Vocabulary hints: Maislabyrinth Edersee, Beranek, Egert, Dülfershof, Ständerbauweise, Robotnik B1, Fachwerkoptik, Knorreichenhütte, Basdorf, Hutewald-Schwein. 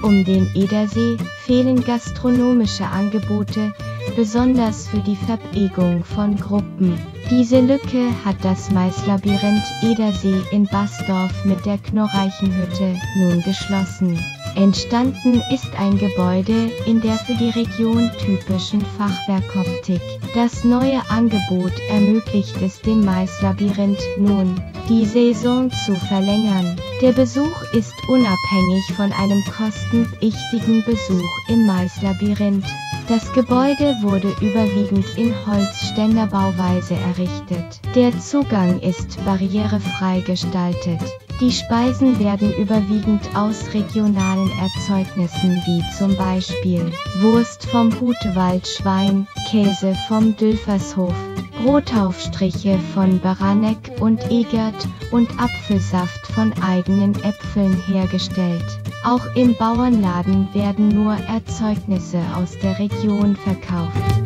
Rund um den Edersee fehlen gastronomische Angebote, besonders für die Verpflegung von Gruppen. Diese Lücke hat das Maislabyrinth Edersee in Basdorf mit der Knorreichenhütte nun geschlossen. Entstanden ist ein Gebäude in der für die Region typischen Fachwerkoptik. Das neue Angebot ermöglicht es dem Maislabyrinth nun, die Saison zu verlängern. Der Besuch ist unabhängig von einem kostenpflichtigen Besuch im Maislabyrinth. Das Gebäude wurde überwiegend in Holzständerbauweise errichtet. Der Zugang ist barrierefrei gestaltet. Die Speisen werden überwiegend aus regionalen Erzeugnissen wie zum Beispiel Wurst vom Hutewald-Schwein, Käse vom Dülfershof, Brotaufstriche von Beranek und Egert und Apfelsaft von eigenen Äpfeln hergestellt. Auch im Bauernladen werden nur Erzeugnisse aus der Region verkauft.